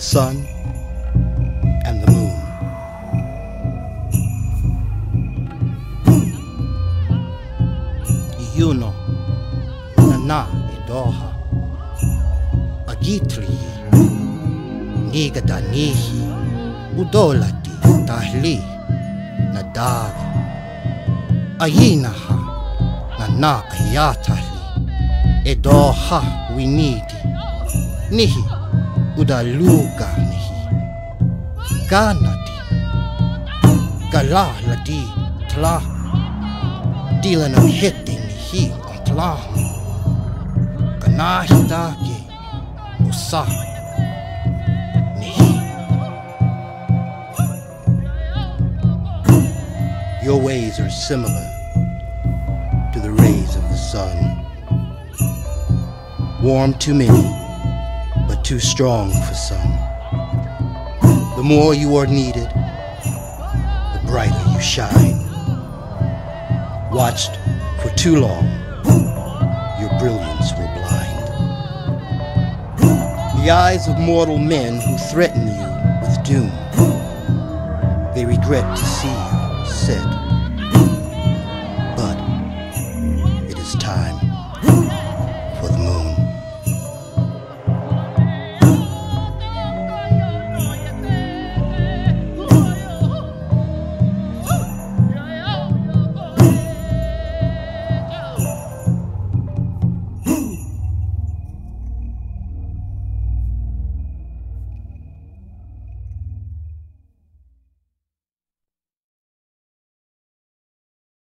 the sun and the moon. Iyuno nana idoha agitri nigada nihi udolati tahli nadar ayinaha nana ayatahli edoha winidi nihi udaluga nihi ganadi galaladi tla dilanam heti nihi ontlamu ganahitaki usa nihi. Your ways are similar to the rays of the sun, warm to many but too strong for some. The more you are needed, the brighter you shine. Watched for too long, your brilliance will blind the eyes of mortal men who threaten you with doom. They regret to see you set